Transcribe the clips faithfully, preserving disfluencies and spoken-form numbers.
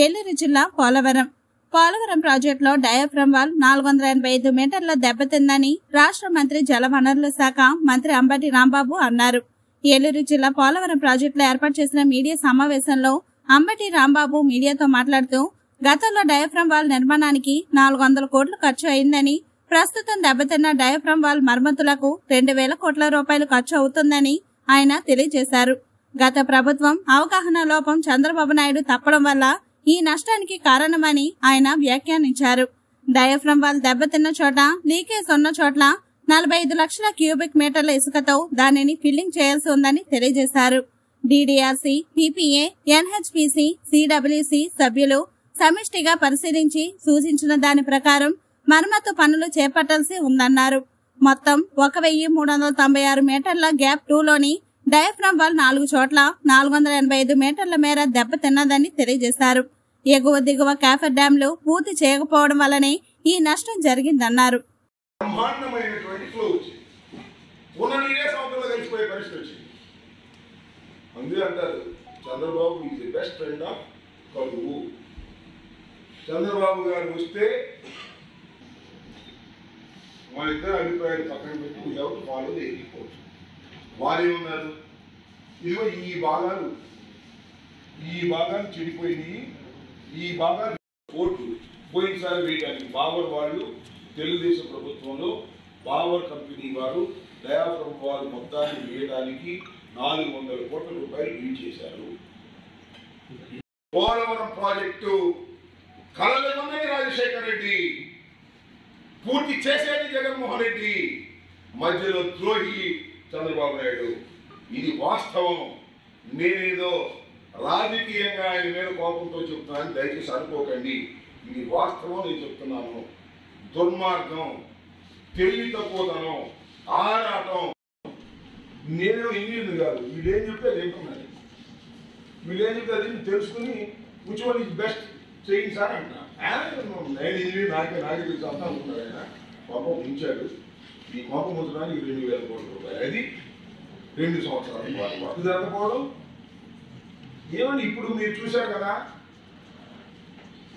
ఏలూరు జిల్లా పోలవరం పోలవరం ప్రాజెక్టులో diaphragm wall నాలుగు వందల ఎనభై ఐదు మీటర్ల దెబ్బతిందని రాష్ట్ర మంత్రి జలవనరుల శాఖ మంత్రి అంబటి రాంబాబు అన్నారు. ఏలూరు జిల్లా పోలవరం ప్రాజెక్టులో ఏర్పాటు చేసిన మీడియా సమావేశంలో అంబటి రాంబాబు మీడియాతో మాట్లాడుతూ, గతంలో డయాఫ్రమ్ వాల్ నిర్మాణానికి నాలుగు వందల కోట్లు ఖర్చు అయిందని, ప్రస్తుతం దెబ్బతిన్న డయాఫ్రమ్ వాల్ మరమ్మతులకు రెండు వేల కోట్ల రూపాయలు ఖర్చు అవుతుందని ఆయన తెలియజేశారు. గత ప్రభుత్వం అవగాహన లోపం చంద్రబాబు నాయుడు తప్పడం వల్ల ఈ నష్టానికి కారణమని ఆయన వ్యాఖ్యానించారు. డయాఫ్రమ్ వాల్ దెబ్బతిన్న చోట, లీకేజ్ ఉన్న చోట్ల నలభై ఐదు లక్షల క్యూబిక్ మీటర్ల ఇసుకతో దానిని ఫిల్లింగ్ చేయాల్సి ఉందని తెలియజేశారు. డీడీఆర్సీ, పీపీఏ, ఎన్హెచ్పీసీ, సిడబ్ల్యూసీ సభ్యులు సమిష్టిగా పరిశీలించి సూచించిన దాని ప్రకారం మరమ్మతు పనులు చేపట్టాల్సి ఉందన్నారు. మొత్తం ఒక వెయ్యి మూడు వందల తొంభై ఆరు మీటర్ల గ్యాప్ టూలోని డయాఫ్రమ్ వాల్ నాలుగు చోట్ల నాలుగు వందల ఎనభై ఐదు మీటర్ల మేర దెబ్బతిన్నదని తెలియజేశారు. ఎగువ దిగువ కాఫర్ డ్యాంలు పూర్తి చేయకపోవడం వల్లనే ఈ నష్టం జరిగిందన్నారు. చంద్రబాబు గారు వస్తే వాళ్ళిద్దరు అభిప్రాయాలు పక్కన పెట్టి విదౌట్ ఫాలో చేయకపోవచ్చు. వారేమన్నారు, ఇదిగో ఈ భాగాలు ఈ భాగాలు చెడిపోయినాయి, ఈ భాగాలు ఓట్లు పోయినసారి వేయడానికి బాబర్ వాళ్ళు తెలుగుదేశం ప్రభుత్వంలో బాబర్ కంపెనీ వారు డయాఫ్రమ్ వాల్ మొత్తాన్ని వేయడానికి నాలుగు వందల కోట్ల రూపాయలు లీడ్ చేశారు. పోలవరం ప్రాజెక్టు కళలమనే రాజశేఖర్ రెడ్డి, పూర్తి చేసేది జగన్మోహన్ రెడ్డి, మధ్యలో ద్రోహి చంద్రబాబు నాయుడు. ఇది వాస్తవం. నేనేదో రాజకీయంగా ఆయన మీద కోపంతో చెప్తున్నాను, దయచేసి అనుకోకండి. ఇది వాస్తవం, నేను చెప్తున్నాను. దుర్మార్గం, తెలివి తక్కువతనం, ఆరాటం. నేను ఇంజనీర్ని కాదు, వీడేం చెప్తే అది ఏంటన్నాను, వీడేం చెప్తే అది తెలుసుకుని విచ్ వన్ ఈజ్ బెస్ట్ చేయండి సార్ అంటున్నా. నేను ఇంజనీర్, నాకే నాకే తెలుసు అంతా అనుకున్నాడు. ఆయన కోపం ఉంచాడు. ఈ కోపం ఉంచడానికి రెండు వేల కోట్ల రూపాయలు, అది రెండు సంవత్సరాలు వర్క్ జరగకపోవడం ఏమని ఇప్పుడు మీరు చూశారు కదా.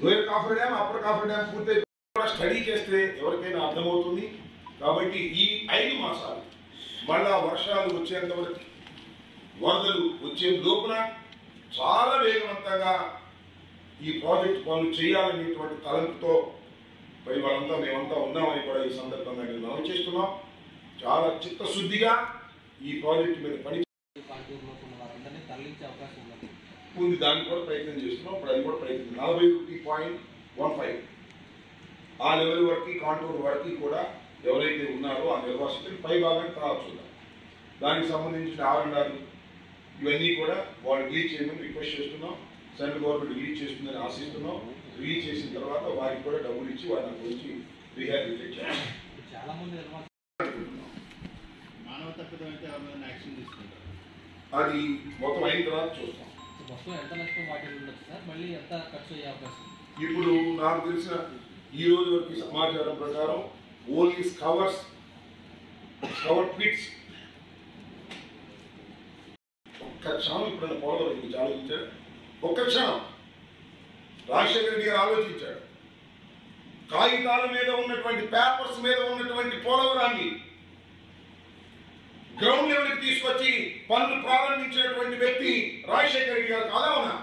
Lower coffer dam, upper coffer dam పూర్తి స్టడీ చేస్తే ఎవరికైనా అర్థమవుతుంది. కాబట్టి ఈ ఐదు మాసాలు మళ్ళా వర్షాలు వచ్చేంత వరకు, వరదలు వచ్చే లోపల చాలా వేగవంతంగా ఈ ప్రాజెక్ట్ పనులు చేయాలనేటువంటి తలంపుతో మరి వాళ్ళంతా మేమంతా ఉన్నామని కూడా ఈ సందర్భంగా నేను మనం చేస్తున్నాం. చాలా చిత్తశుద్ధిగా ఈ ప్రాజెక్టు మీద పని ఉంది, దాన్ని కూడా ప్రయత్నం చేస్తున్నాం. ఇప్పుడు అది కూడా ప్రయత్నం నలభై ఒకటి పాయింట్ వన్ ఫైవ్ ఆ లెవెల్ వరకు, కాంటూర్ వరకు కూడా ఎవరైతే ఉన్నారో ఆ నిర్వాసితులు పై భాగాన్ని కావచ్చు. దానికి సంబంధించిన ఆవరణాలు ఇవన్నీ కూడా వాళ్ళు రిలీజ్ చేయమని రిక్వెస్ట్ చేస్తున్నాం. సెంట్రల్ గవర్నమెంట్ రిలీజ్ చేస్తుందని ఆశిస్తున్నాం. రిలీజ్ చేసిన తర్వాత వారికి కూడా డబ్బులు ఇచ్చి వారి గురించి రీహాబిలిటేట్ చేయాలి. అది మొత్తం అయిన తర్వాత చూస్తాం. ఇప్పుడు నాకు తెలిసిన ఈ రోజు వరకు సమాచారం ప్రకారం ఓన్లీ కవర్స్ కవర్ పిట్స్ ఒక్క క్షణం ఇప్పుడు పోలవరం ఆలోచించాడు. ఒక్క క్షణం రాజశేఖర రెడ్డి గారు ఆలోచించాడు. కాగితాల మీద ఉన్నటువంటి, పేపర్స్ మీద ఉన్నటువంటి పోలవరాన్ని గ్రౌండ్ లెవెల్కి తీసుకొచ్చి పనులు ప్రారంభించినటువంటి వ్యక్తి రాజశేఖర రెడ్డి గారు కాదా? ఉన్నా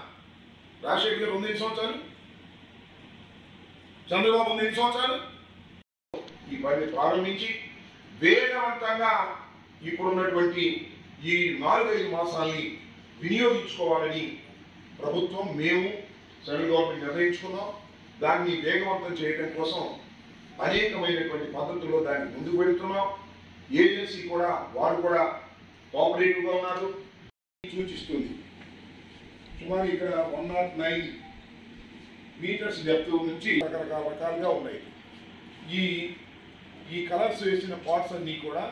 రాజశేఖర గారు ఉంది ఎన్ని సంవత్సరాలు, చంద్రబాబు ఉంది ఎన్ని సంవత్సరాలు. ఈ పని ప్రారంభించి వేగవంతంగా ఇప్పుడున్నటువంటి ఈ నాలుగైదు మాసాలని వినియోగించుకోవాలని ప్రభుత్వం, మేము, సెంట్రల్ గవర్నమెంట్ నిర్ణయించుకున్నాం. దాన్ని వేగవంతం చేయడం కోసం అనేకమైనటువంటి పద్ధతుల్లో దాన్ని ముందుకు పెడుతున్నాం. ఏజెన్సీ కూడా వారు కూడా కోఆపరేటివ్గా ఉన్నారు సూచిస్తుంది. సుమారు ఇక్కడ one nought nine metres depth నుంచి రకరకాల రకాలుగా ఉన్నాయి. ఈ ఈ కలర్స్ వేసిన పార్ట్స్ అన్నీ కూడా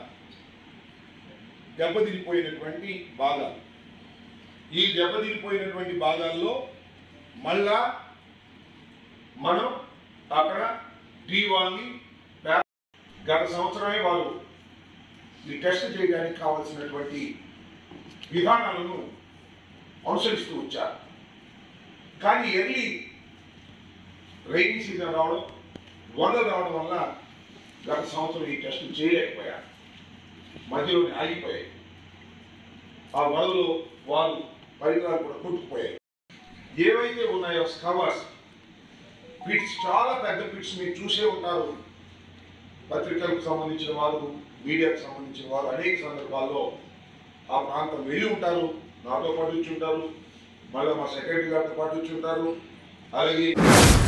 దెబ్బతిరిపోయినటువంటి భాగాలు. ఈ దెబ్బతిరిపోయినటువంటి భాగాల్లో మళ్ళా మనం అక్కడ డీ వాళ్ళని గత సంవత్సరమే వాళ్ళు ఈ టెస్ట్ చేయడానికి కావాల్సినటువంటి విధానాలను అనుసరిస్తూ వచ్చారు. కానీ ఎర్లీ రైన్ సీజన్ రావడం, వరద రావడం వల్ల గత సంవత్సరం ఈ టెస్టులు చేయలేకపోయారు, మధ్యలోనే ఆగిపోయాయి. ఆ వరదలో వారు పరికరాలు కూడా కొట్టుకుపోయాయి. ఏవైతే ఉన్నాయో స్కవర్స్ పిట్స్, చాలా పెద్ద పిట్స్ మీరు చూసే ఉంటారు. పత్రికలకు సంబంధించిన వారు, మీడియాకు సంబంధించిన వారు అనేక సందర్భాల్లో ఆ ప్రాంతం వెళ్ళి ఉంటారు, నాతో పాటు వచ్చి ఉంటారు, మళ్ళీ మా సెక్రటరీ గారితో పాటు వచ్చి ఉంటారు. అలాగే